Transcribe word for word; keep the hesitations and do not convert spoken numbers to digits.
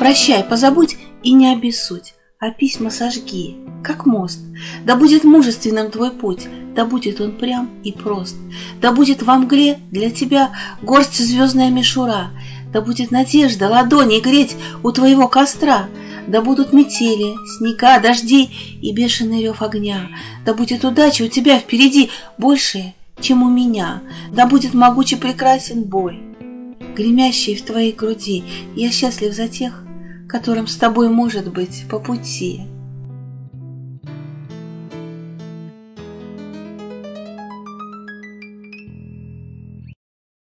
Прощай, позабудь и не обессудь, а письма сожги, как мост. Да будет мужественным твой путь, да будет он прям и прост. Да будет во мгле для тебя горсть звездная мишура, да будет надежда ладони греть у твоего костра. Да будут метели, снега, дожди и бешеный рев огня. Да будет удача у тебя впереди больше, чем у меня. Да будет могучий прекрасен бой, гремящий в твоей груди. Я счастлив за тех, которым с тобой может быть по пути.